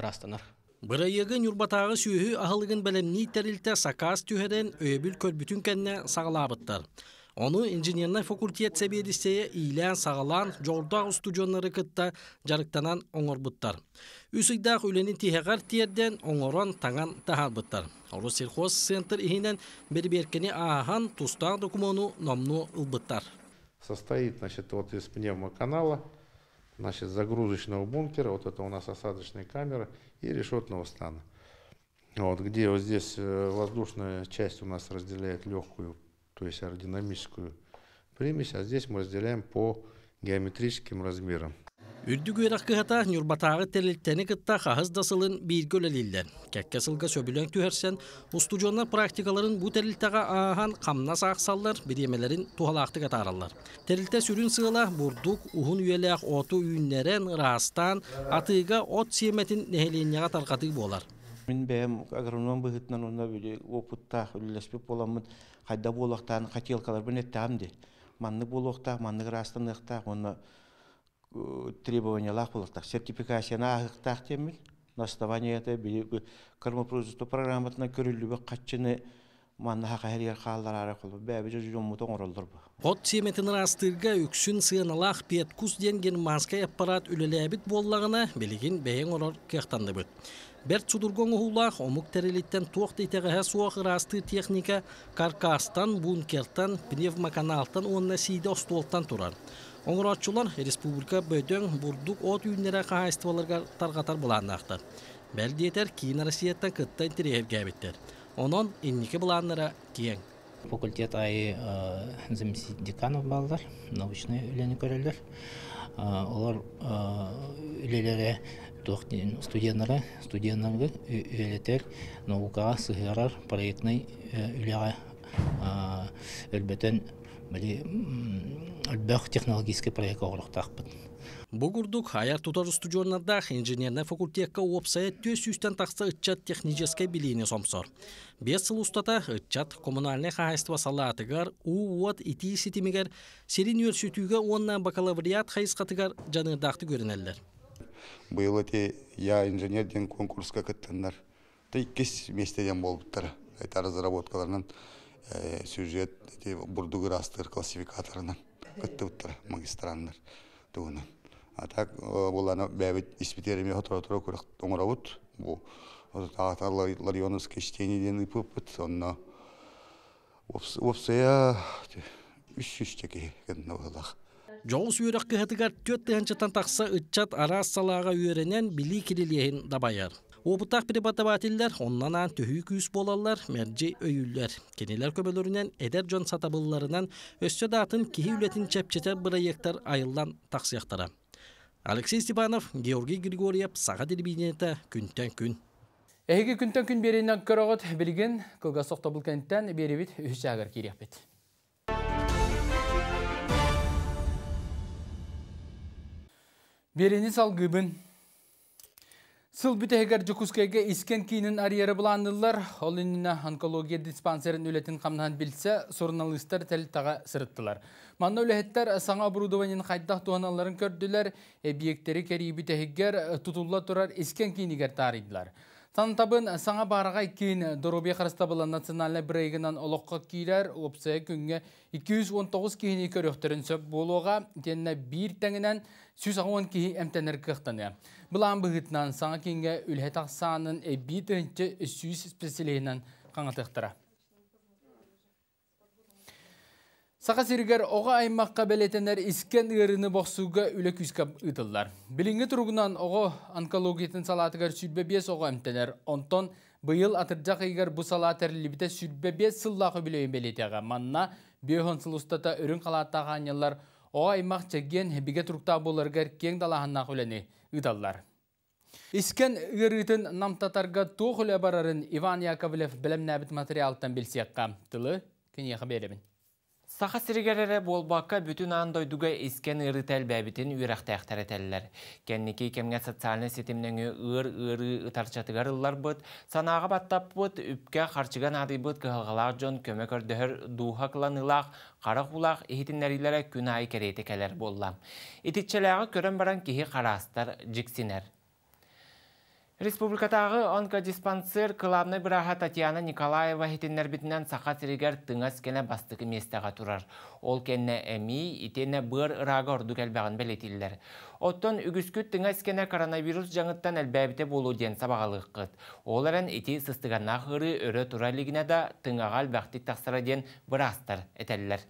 rastlanır. Bırayıgın yurbatağı süyühü ahılgın belemni terilde sakas tüheden öbül körbütün kendine sağlabıtlar. Onu injinierlik fakültet seviyesine ilan sağlan jorda ustujonları kıtta jarıktanan onurbutlar. Üsüydaq ülenin tihegar tiyerden onuran tangan taharbutlar. Olu Serhos Center ihinen berberkeni ahan tustağ dokumonu namnu ılbutlar. Состоит, значит, вот из пневмоканала, значит, загрузочного бункера, вот это у нас осадочная камера и решетного стана. Вот где вот здесь воздушная часть у нас разделяет легкую, то есть аэродинамическую примесь, а здесь мы разделяем по геометрическим размерам. Ürdügüyr hakkıhata, nürbatağı terlitteni kıtta hahız dasılın bir göleliller. Kekke sılga söbülen tühersen, ustucunla praktikaların bu terlittağı ahan kamnas aksallar, bedemelerin tuhalaktı katarallar. Terlitte sürün sığla, burduk, uhun üyelek otu ünleren, rastan, atıga ot siyemetin neheliğine katarkatığı bolar. Min beyim agronom bıhıtnan onda böyle oputta, ülleşpip olamın, hayda bolaktan katilkalar bu nettamdi. Manlı bolakta, manlı rastanlıkta, ona... требованиялар булдык. Сертификацияны агыктак темил, наставанияда бир кормопроизводство программасына көрүлүп катчыны манна кайрыр калдырары кылып, бабы жүзүн мутон оролдур. От семетин растырга үксүн сыналак пет кус денген маска аппарат үлелебит боллагына билигин бейин орор кыктанды бит. Бер чудургоң уллах омук терелиттен тоқты итеге суах расты техника каркастан, бункертан, пневмоканалтан, онна сиде остолтан турар. Оңыратчылар республика бөтөн бурдук от үйүннөрө кайыстыбаларга таркатар булаанакта. Бәлди етер кийин Россиядан кытта интерьер кабиттер. Онун инники булааннары кең. Факультет ай заместитель деканов балдар, научный үлени көрөлөр. Алар үлелере доктор студенттары, студенттарды үлетер наукага сыгырар проектный үлеге элбеттен Бали албах технологический проект орохтах. Бу гурдук аяр тутар студионнарда инженерный факультетка опсая төс-үстен тақса ытчат технический билини сомсор. бес жыл устата ытчат коммунальный хаяство салатыгар уот ити ситимигер серин өрсөтүүгө оннан бакалавриат хайскатыгар жанырдақты көрүнөлөр. Быйыл эти я инженерден конкурска кыттандар. Текис местеден болуптар. Айтар разработкаларынан сюжет бурдугы растыр классификаторынан кыттыптыр магистрандар тугунан. А так буланы бәбит испитерме хатыра-тура көрөк оңрабыт. Бу татарлар Ларионовский чтениеден ипыппыт. Сонна опция үч жүз теке гендалах. Жол сүйрөк кыһатыгар төрт тыгынчытан такса ытчат арас салага үйрөнен били кирилиен дабаяр. Опытақ преподавателлер оннан аң төхүй күйіс болалар, мәрджей өйілер. Кенелер көбелерінен әдер жон сатабылларынан өссе датын кейі үлетін чәпчетер бірайектер айылдан тақсияқтара. Алексей Степанов, Георгий Григорьев, Саға Дербинеті, Күнтэн күн. Әйгі Күнтэн күн берейінен көріғыт білген көгі соқтабыл көнттен беребет үш жағыр керек бет. Берені салғыбын. Сыл бүтәгәр жүкүскәгә искән киенин арьеры буландылар. Олынына онкология диспансерын үлетин камнан билсе, журналисттар тәлтага сырыттылар. Манна үләһеттәр саңа бурудованын кайдах туаналарын көрдүләр. Объекттери кери бүтәгәр тутулла турар искән киенигә тарыйдылар. Тантабын саңа барага киен Доробия Харстабылы национальный брейгынан олоққа кийлер. Опция күнгә эки жүз он тогуз киени көрөктөрүн сөп болуга тенне бир тәңенән жүз он кии эмтенер кыхтаны. Бұлан бұғытынан саңа кенге үлхе тақсанын әбет үнті үсіз специалейінен қаңытықтыра. Сақа сергер оға аймаққа бәлетенер іскен ғырыны боқсуға үлі күскап ұтылар. Біліңгі тұрғынан оға онкологиятын салатығар сүрбе бес оға әмтенер. Онтон бұйыл атырдақ егер бұ салатыр лебіте сүрбе бес сыллағы білейін бәлетеға. Манна бөйхін сылыстата үрін қалаттағы анялар Оға аймақ чәген беге тұрықта болырғар кең далағыннақ өләне ұдалар. Искен ғырғытын намтатарға тоқ үлі барарын Иван Яковлев білімнәбіт материалттан білсеққа. Тылы кене қабелемін. Сақа сіргерері болбаққа бүтін аңдойдуға искен ғырғытәл бәбітін үйрәқті әқтәрі тәлілер. Кәннеке кемге социалны сетімнің ғыр-ғыры ұтарчатығарылар бұд, санаға баттап бұд, үпке қарчыған ады бұд кығылғалар жон көмек өрдігір дуға қыланылақ, Қарақулақ ехетінлерілері күн айы керейті кәлер болла. Етікчелігі көрін баран кейі қарастар жіксінер. Республикатағы онкодиспансер кылабны бұраға Татьяна Николаева хетеннер бітінен сақат сірігер тыңас кені бастығы местіға тұрар. Ол кені әмей, итені бұр ұрағы орды кәлбәғын бәлетілдер. Оттон үгіскіт тыңас кені коронавирус жаңыттан әлбәбіте болу ден сабағалық қыт. Ол әрін ити сыстығанақ ғыры өрі тұралігіне да тыңағал бәқтік тақсыра ден бұрастыр әтәлілер.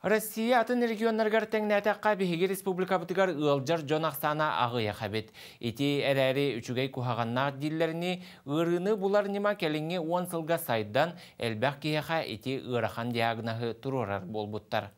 Россия атын регионнаргар тәңнәтәққа беге республикабытыгар ылжар жонақсана ағыя қабет. Эти әрәрі үчігей кухағаннақ диллеріні ұрыны бұлар нема кәліңе он сылға сайдан әлбәқ кейеға эти ұрахан диагнағы тұрорар болбуттар.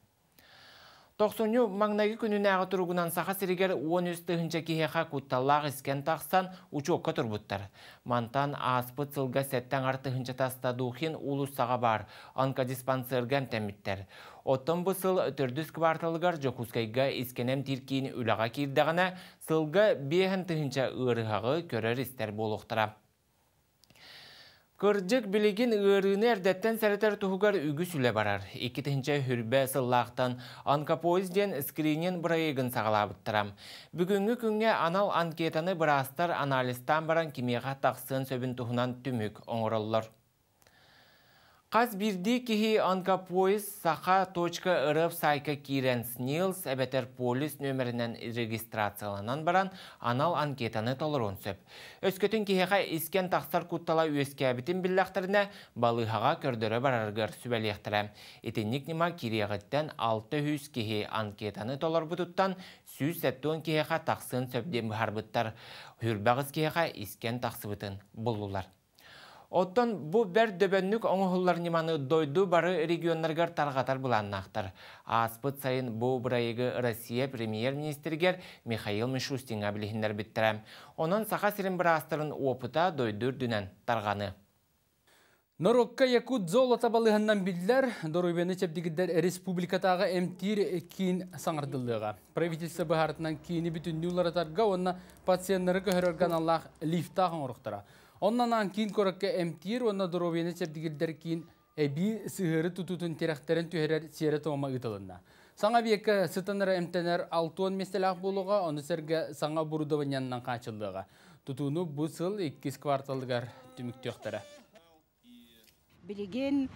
тоқсонню маңнағы күніне ағы тұрғынан сақа сірігер он үстіғінчі кейеға күтталлағы іскен тақсан учоққа тұрбуттар. Мантан аспы цылға сәттен артығынчы тастадуғын улысаға бар, онкодиспансерген тәміттер. Оттан бұ сыл түрдіз кварталығар жоқускайға ескенем тиркейін үліға кердіғана сылға бейхінтігінші ұрығағы көрер істер болуқтыра. Кырджык билигин ырыны әрдәттен сәрәтәр тұғығар үгі сүлі барар. Екетінші хүрбә сыллақтан анкапоизден скринин бұрайығын сағалабыттырам. Бүгінгі күнге анал анкетаны бұрастар аналистан баран кемеға тақсын сөбін тұғынан түмік оңырылыр. Қаз бірді кейі анкапоиз сақа.рф сайқа кирен снилс әбәтер полис нөмірінен регистрацияланан баран анал анкетаны толырын сөп. Өскөтін кейіға ескен тақсар күттала өске әбітін білдіқтіріне балығаға көрдірі барарғыр сөбәліқтірі. Етінік нема кереғіттен алты жүз кейі анкетаны толыр бұтыттан сүз сәттің кейіға тақсын сөпден бұхарбыттар. Хүрбәғіз кейіға ескен тақсыбытын болулар. Оттан бұл бәр дөбәннік оңығылар неманы дойду бары регионларғар тарғатар бұланнақтыр. Аспыт сайын бұл бұрайығы Россия премьер-министергер Михаил Мишустинға білігіндер біттірі. Онын сақа сірін бір астырын опыта дойдур дүнен тарғаны. Норокка якут золота балығыннан білділер, дорубені чәпдігіддер республикатағы әмтір кейін саңырдылыға. Правительсі бұхартынан кейіні бүтін нүллары тарға, онына пациенттері көрерген Аллах лифтағын ұрықтыра. Ondan ankin korakka emtir, ondan dorobiyene çepdigildir kiin ebi sığırı tututun terekterin tüherer siyeret olma ıtılında. Sana bir eki sıtanara emtener altı on meselak buluğa, onu serge sana burudavan yanından kaçıldığa. Tutunu bu sıl iki kvartaldıgar tümük tüyüktürü. Bilgin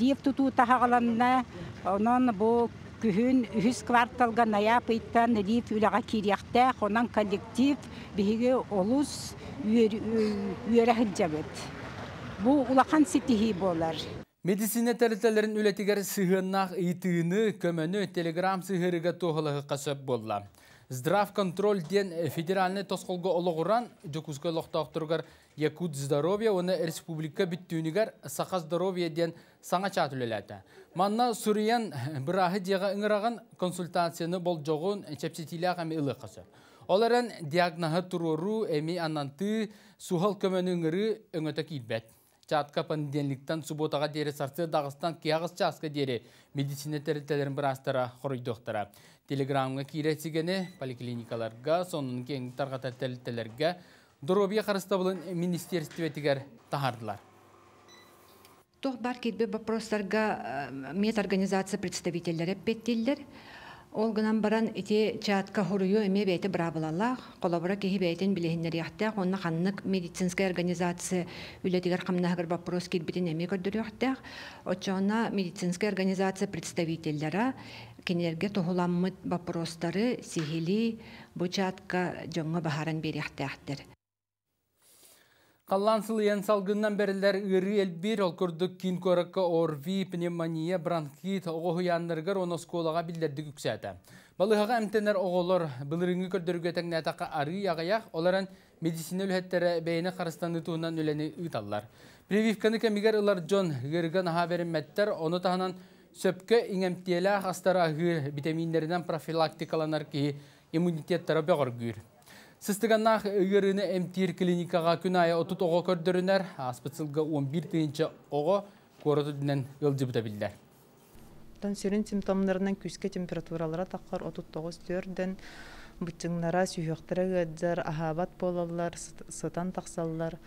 lift tutu tağalanına, onun bu kühün yüz kvartalga nayapıytan lift ülağa kiriyakta, onun kolektif bilgi oluz. Bu ulaqan sitihi bolar. Medisine teritellerin ületiger sığınak itini kömünü telegram sığırıga toğılığı kasıp bolla. Zdrav kontrol den federalne toskolga oluğuran jokuzga loqtaqturgar Yakut Zdarovya ona Respublika bittünigar Saqa Zdarovya den sağa çatülelata. Manna Suriyan birahi diyaga ıngırağın konsultasyonu bol joğun çepçetilağa mı kasıp. Оларын диагнаһы туруру эми ананты сухал көмөнүңүрү өңөтө кийбет. Чатка пандемиялыктан субботага дери сарсы Дагыстан кыягыс часка дери медицина терителерин бирастыра хоройдуктара. Телеграмга киресигени поликлиникаларга, сонун кең таргата терителерге доробия карыстабылын министрликте тигер тахардылар. Тох баркетбе вопросларга медорганизация представителлери беттилдер. Olgunan baran eti çatka horuyu eme beyti bravalallah, kolabora kehi beytin bilehinleri ahta, onna xanlık medicinska organizatsi ületigar qamnahgar vapros kilbitin eme gördürü ahta, oçona medicinska organizatsi представителлера kenerge tohulanmıt vaprosları sihili bu çatka jonga baharan beri ahta ahtar. Қаллансылыян салғыннан бәрілер үйірі әлбер олқырдық кейін көрікі орви, пневмония, бронхит, оғуянларғыр оны сколаға білдерді күксәді. Балығаға әмтенер оғылыр біліріңі көрдіруге тәңіне атаққа ары яғаяқ, оларын медицина үлхеттері бәйіні қарыстанды туғынан өләне ұйталар. Прививканы кәмігер ұлар Джон ғырған аға беріметтер, оны тағынан сөпкі еңемтелі астара ғыр витаминдерінен профилактикаланар кейі иммунитеттері бәғыр ғыр. Сыстығаннақ үйіріні әмтер клиникаға күн айы отыт оғы көрдірінер, аспыцылға он бір дейінші оғы көрдірінен үлді бұта білдер. Тансерин симптомларынан күске температуралара таққар отыз тоғыз төрттен бүтчіңнара сүйіқтірі ғадзар, ахабат болалар, сытан тақсалар.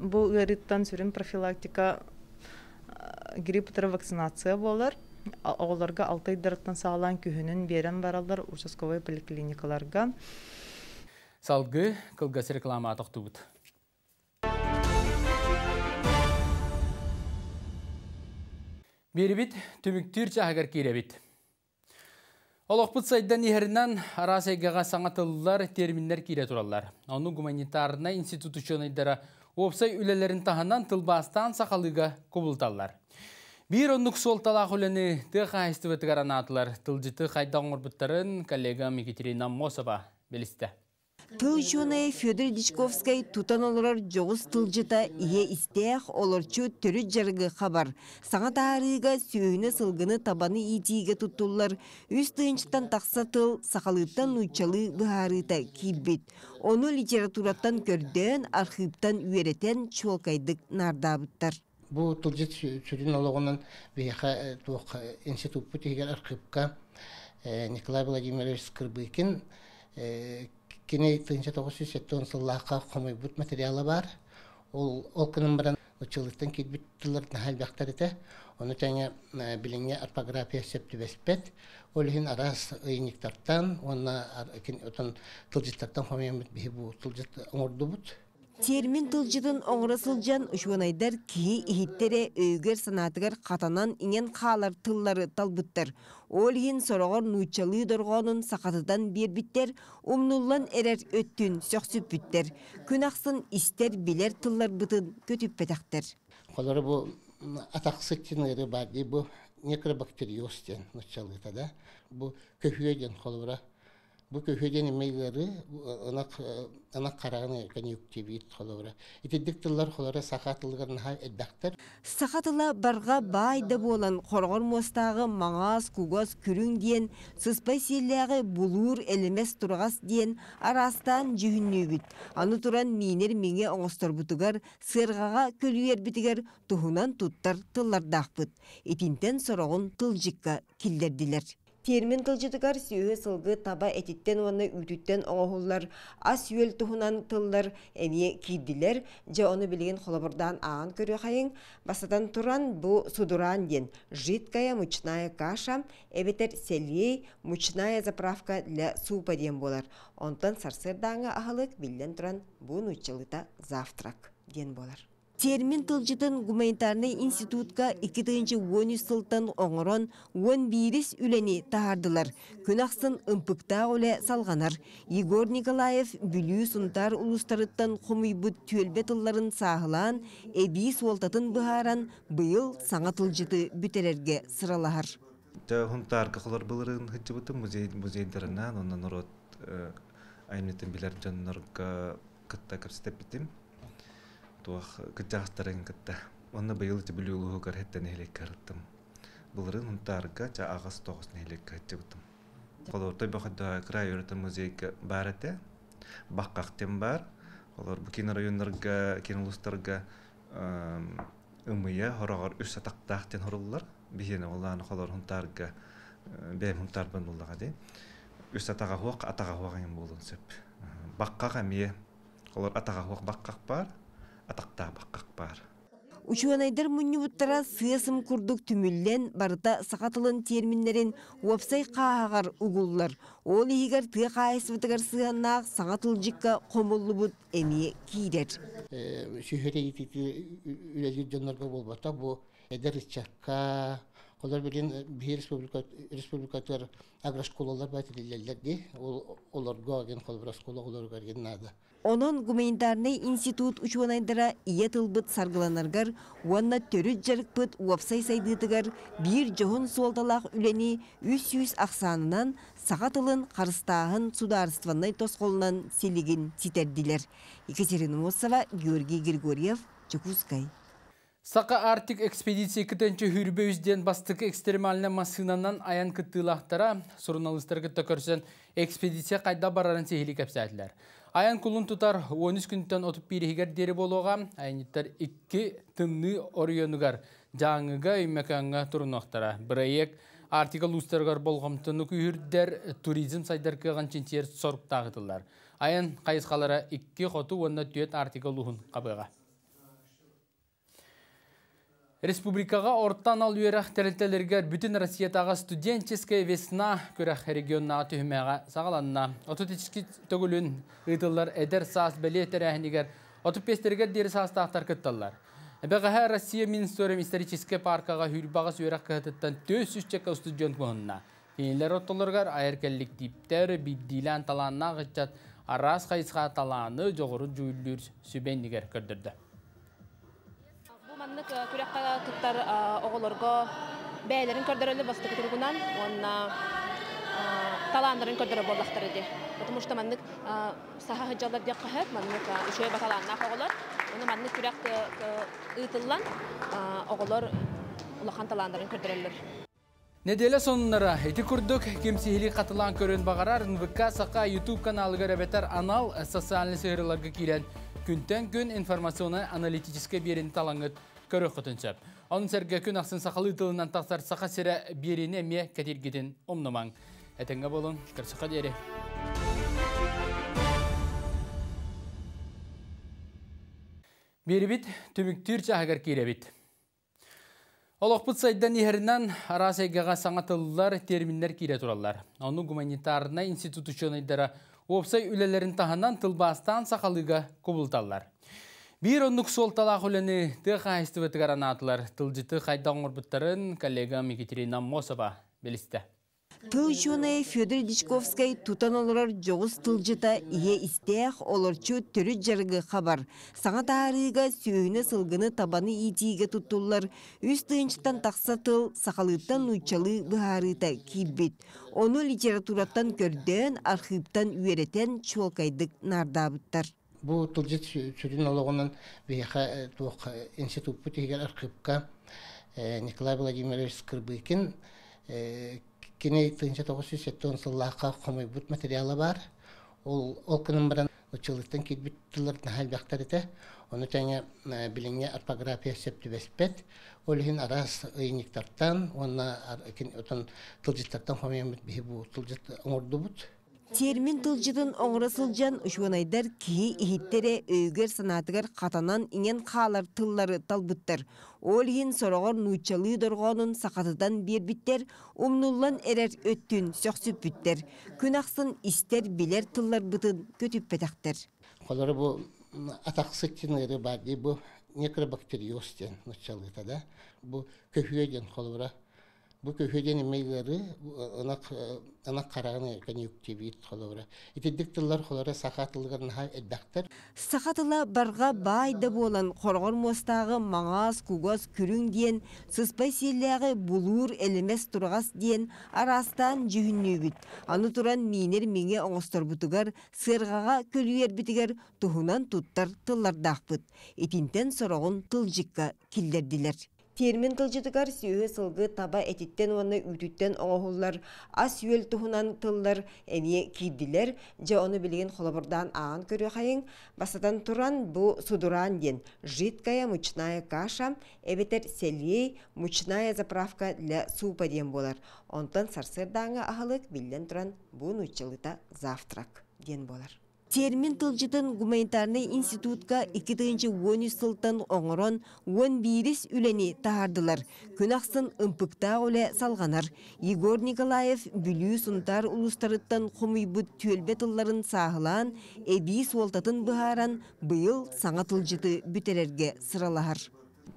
Бұл үйірі тансерин профилактика грипптары вакцинация болар. Оғыларға алты айдарыттан сағалан күйінін берен баралар участковай поликлиникаларға. Салгы кылгасы реклама атық тұбыт. Беребет, төміктер жағығыр керебет. Олықпыт сайдан ехерінен арасайгаға саңатылылар терминлер кере туралар. Оны гуманитарына институционайдара опсай үлелерін тағынан тылбастан сақалыға көбілталар. Bir onluk sol talağulini tığa istivetgar anatlar tılcıtı haydan orbittaren kollegam Ekaterina Mosova beliste. Тыл жуны Федор Дичковский тутан олар жоғыз тылжыта ие истеяқ оларчу түрі жарғы хабар. Саңа тарыға сөйіні сылғыны табаны етеге тұттылар. Үз тыынчыттан тақса тыл, сақалыптан ұйчалы бұхарыта кейбет. Оны литератураттан көрден, архивтан үйеретен чуалкайдық нардабыттар. Бұл тылжыт сүрін олығынан бейқа туқ институт пүтігер архивка Николай Владимирович Скрыбыкин Kine bin dokuz yüz yetmiş yıllarda komik bir materyali var. Ol olkanımdan uçuluktan ki bittiler nehal baktarıda. Onu tanya bilince ortografiya septi bespet. Olhin aras iniktartan, ona kin otan tılcıtlardan komik bir bu tılcıt umurdubut. Termin tılcıdın oğrasılcan uçunaydar ki ihittere öğür sanatgar katanan inen kalar tılları talbıttır. Olhin soruğar nuçalı dorğanın sakatıdan bir bitter, umnullan erer öttün söksüp bitter. Künaksın ister biler tıllar bıtın kötüp petaktir. Kolları bu ataksı kinleri var diye bu nekrobakteriyos den nuçalıda da. Bu köhüye den kolları. Bu köhüden emeğleri ana karağını konjüktivit kolara. İtedik tıllar kolara sakatılığın hay edaktar. Sakatıla barga bayda bolan korğar mostağı mağaz, kugaz, kürün diyen, sıspay siyelağı bulur, elemez turğaz diyen arastan cühünlü büt. Anı turan miner menge oğustor butugar, sırgağa kölüyer bitigar, tuhunan tuttar tıllar dağpıt. Etinten soruğun tılcıkka killerdiler. Termin tılcıdıgar söğü sılgı taba etitten onu ütütten oğullar, as yöl tuhunan tıllar eniye kiddiler, ja onu bilgin xolabırdan ağan körü hayın, basadan turan bu suduran den, jidkaya muçnaya kaşam, ebeter selye muçnaya zapravka la supa den bolar. Ondan sarsırdağı ahalık bilden turan bu nuçılıta zavtrak den bolar. Termin tılcıdın Gumanitarnı institutka iki bin on üç yıldan oğuran on bir üleni tahardılar. Künaksın ımpıkta ole salganar. Igor Nikolayev bülü suntar ulustarıttan komuybut tölbe tılların sağılan, ebi soltatın bıharan bıyıl sana tılcıdı bütelerge sıralahar. Huntar kakılar bılırın hıçıbıtı muzeyindarından ondan orad aynıtın biler canlarga kıtta kırstep bitim. Кыттахтарын кытта. Онна быйыл тибилулуу кареттен элек карыттым. Булрын унтарга ча агас тогус элек каттым. Колортой бахада край өрөтө музейге барате. Баккактен бар. Олар бу кино райондорго, кинолустарга ымыя хорогор үс атактактен хоруллар. Бигени уланы колор унтарга бем унтарбын булдага де. Үс атага хуак, атага хуагын болдун сөп. Баккага мие. Колор атага хуак баккак бар. Атакта баккак бар. Учуанайдар муннюбуттара сыясым курдук түмүллен барыта сакатылын терминдерин уапсай каагар угуллар. Ол ийгер тыя кайсыбытыгар сыянаак саңа тылжыкка комуллубут эмие кийдер. Шүхөрө итити үлөзү жандарга болбата бу эдерчакка колор билен бир республика республикатар аграшколалар байтилелерди. Ол олорго ген колбрас кологолорго геннада. Onun Gumanitarnı institut uçuanaydıra iye tılbıt sargılanargar, uanna törü jarıkpıt uapsay saydıdıgar, bir johun soltalaq üleni üç yüz aksanınan sağatılın karıstağın sudarıstvanay tosqolunan seligin siterdiler. Ekaterina Mosova, Georgiy Grigoryev, Çukuskay. Saka artık ekspedisiya kıtınca hürbe yüzden bastıkı ekstremaline masınanan ayan kıttılahtara, sorunalıstarkı tökörsen ekspedisiya kayda bararın sehili kapsaydılar. Аян кулын тутар on üç күнттен отып берегер дери болуға, айниттар iki тынны орионугар, жаңыға үймекаңға тұрынақтара. Бірайек артикал ұстарғар болғамтыны күйірдер туризм сайдар кыған чентер сорып тағытылар. Аян қайысқалара iki қоту онна түйет артикал ұғын қабыға. Республикаға ортан ал үйерақ тәрілтелергер бүтін Россиятаға студенческая весна көрәқ регионна түхімеға сағаланна. Ототечкі төгілін ұйтылар әдер саас бәлі тәрәхінігер, отопестергер дері саас тақтар күтталар. Бәғаға Россия Министорем историческе паркаға хүлбағыз үйерақ қағытыттан төс үш чекка студент көңінна. Кейінлер отталырғар айыркәлік диптер, биддилен таланна ғытчат, арас қайысқа таланы жоғыры жүйлер сүбендігер көрдірді. Аны күрәк кала кыттар оголорго бәйләрен көрдөрөлү басты кытыргунан, онна таландарын көрдөрө болдактыр иде. Потому что мандык саха жаллар дия кахат, мандык үшөй баталанна оголор, оны мандык күрәк ыытылган оголор улахан таландарын көрдөрөлөр. Nedele sonlara eti kurduk kimsihili katılan körün bağarar N V K Saka YouTube kanalıga rebetar anal sosyalini seyirlarga kilen Күнтэн күн informasyonu analitическе birini talangıt körü kutunsap. Onun serge kün aksın sakalı ıtılından taksar saka sere birini me katirgidin omnaman. Etenge bolun, kırsaka deri. Biribit, tümüktür çahagar kirebit. Олақпыт сайдан иһернен арасайгаға саңатылылар терминдер кире тураллар. Аны гуманитарна институты чөнайдара опсай үлелерин таһанан тылбастан сахалыга кубулталлар. Бир оннук солтала хулени тыха истебет гаранатлар тылжыты хайдан орбуттарын коллега Екатерина Мосова белисте. Тыл жуны Федор Дичковский тутан олар жоғыз тылжыта ие истеяқ оларчу түрі жарғы хабар. Саңа тарыға сөйіні сылғыны табаны етеге тұттылар. Үз тыынчыттан тақса тыл, сақалыптан ұйчалы бұхарыта кейбет. Оны литератураттан көрден, архивтан үйереттен чуалкайдық нардабыттар. Бұл тылжыт сүрін олығынан бейқа туқ институт бұтығар архивқа Николай Владимирович Скрыбыкин Kine bin dokuz yüz seksen yılında komaybut materyali var. O kının bana uçuluktan ki bütünler nahal baktarıda. Onu tane bilinye ortografiya septi bespet. Olihin aras ıyniktartan, ona tılcıtlardan komaybut bihi bu tılcıt umurdubut. Termin tılcıdın oğrasılcan uşuanaydar ki ihittere öğür sanatıgar katanan ingen kağalar tılları talbıttır. Olihin sorağar nuçalı dorğanın sakatıdan bir bitter, umnullan erer öttün söksüp bitter. Künaksın ister biler tıllar bıtın kötüp petaktir. Kolları bu ataksı çınırı bari bu nekrobakteriyoz den nuçalıda da. Bu köhüye den kolları. Bu köhüden emeyleri ana karağını konjüktivit xolara. İtedik tıllar xolara sakatılığın ha edaktar. Sakatıla barga bayda bolan qorğor mostağı mağaz, kugaz, kürün diyen, sıspay selleri bulur, elmes turğas diyen arastan jühünnübüt. Anı turan miner menge oğustor butugar, sırğağa kölüyer bitigar, tuhunan tuttar tıllar dağpıt. Etinten sorağın tılcıkka killerdiler. Termin tılcıtıgar söğü sılgı taba etitten onu ütütten oğullar, as yöl tuhunan tıllar eniye kirdiler, ja onu bilgin xolabırdan ağan körü hayın, basadan turan bu suduran den, jitkaya muçnaya kaşa, ebeter selye muçnaya zapravka la supa den bolar. Ondan sarsırdağı ahalık bilden turan bu nuçılıta zavtrak den bolar. Termin tılcıdın Gumanitarnı institutka iki bin on üç yıldan oğuran on bir üleni tahardılar. Künaksın ımpıkta ole salganar. Igor Nikolayev bülü suntar ulustarıttan komuybut tölbe tılların sağılan, ebi soltatın bıharan bıyıl sana tılcıdı bütelerge sıralahar.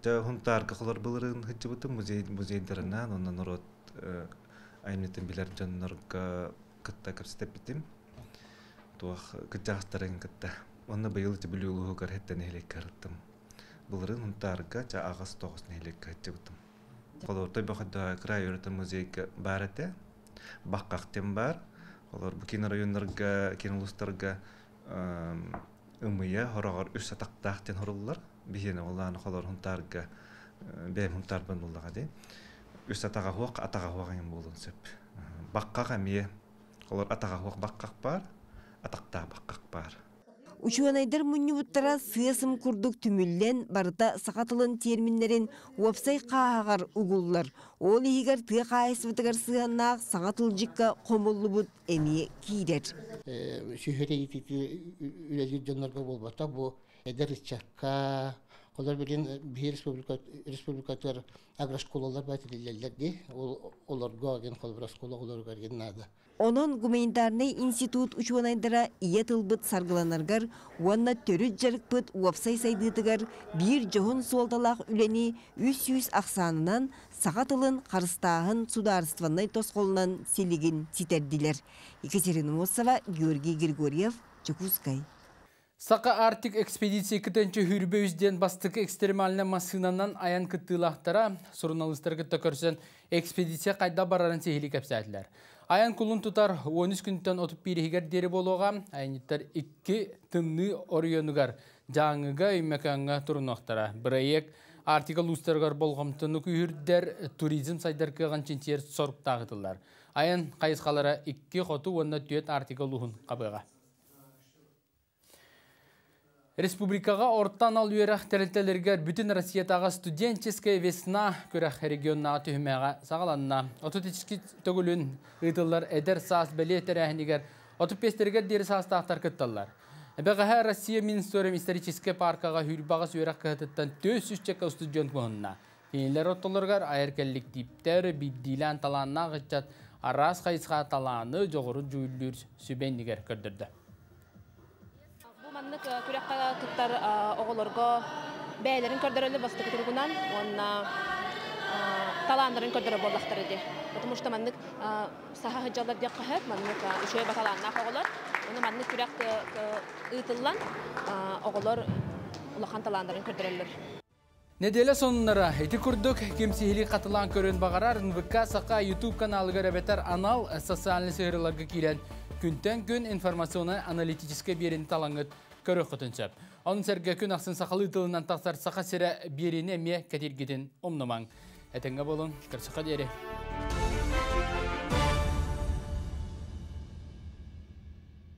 Huntar kakılar bılırın hıçıbıtı muzeydirinden, ondan orad aynıtın biler canlarga kıtta kapsitep bitim. Кыттарың кытта. Онна быйыл тибүлү улуу кареттен элек карыттым. Булрын унтарга жа агыс тогуз элек каттым. Колортой бахада край өрөтө музейге барате. Баккактен бар. Олар бу кино райондорго, кинолустарга ымыя хорогор үс атактактен хоруллар. Бизени уланы колор унтарга бем унтарбын булдага де. Үс атага хок, атага хоган болдун сеп. Баккага мие. Колор атага хок баккак бар. Атакта баккак бар. Учуанайдар муннюбуттара сыясым курдук түмүллен барыта сакатылын терминдерин уапсай каагар угуллар. Ол ийгер тыя каайсыбытыгар сыяннаак саңатылжыкка комуллубут эмие кийдер. Сүйхөтө итити үлөзү жандарга болбата бу эдерисчакка колор билен бир республика республикатар аграшколалар байтилелерди. Ол олорго ген колбрасколаларга ген нада. Onun Gumanitarnı institut uçuanaydara iyatılbıt sargılanargar, uanna törü jarıkbıt uapsay saydıtıgar, bir johun soltalaq üleni üç yüz aksanınan sağatılın karıstağın sudarıstvanay tosqolunan seligin siterdiler. Екатерина Мосова, Георгий Григорьев, Чекускай. Сақа артик экспедиция кітінші хүрбе үзден бастықы экстремалына масығынан аян кіттілақтара, сұрыналыстырғы төкірсен экспедиция қайда барарын сейілі кәпсәділер. Аян күлін тұтар он үч күнттен отып берігер дері болуға, айниттар икки тымны орионығар, жаңыға өймекаңға тұрынуақтара. Бірайек артикал ұстарғар болғамтыны күйірдер туризм сайдар кеған чентер сорып тағытылар. Аян қайысқалара икки қоту онна түйет артикал ұғын қабыға. Республикаға ортан ал үйерақ тәрелтелергер бүтін Россиятаға студенческая весна көрәқ регионна түхімеға сағаланна. Ототечкі төгілін ұйтылар әдер саас бәлі тәрәхінігер, отопестерігер дері саастақтар күтталар. Бәғаға Россия Министорым историческе паркаға хүлбағыз үйерақ қағытыттан төс үш чекка студент мұғынна. Кейінлер отталарғар айыркәлік дейптері биддейлән таланна ғытчат арас қайысқа таланы жоғыры жүйілдер сөбендігер көрдірді. Маннык күрәккә кыттар оғылырға бәйлерін көрдірілі басты күтіргінен, онна таландарын көрдірі болдақтар еді. Потому что маннык саха хыджалар дек қағып, маннык үшөй баталанына оғылыр. Оны маннык күрәкті ұйтылан оғылыр ұлақан таландарын көрдірілер. Неделе сонынлары, әті күрдік кемсихили қатылан көрін бағарар, НВК Сақа YouTube каналыға рәбетер анал социалны сығырыларға келен Күнтэн күн информационы аналитическе берені талаңыт көрі құтыншап. Оның сәрге күн ақсын сақалы тылынан тақсар сақа сірі берені ме кәтергеден омнымаң. Әтінгі болын, шүкір сақа дәрі.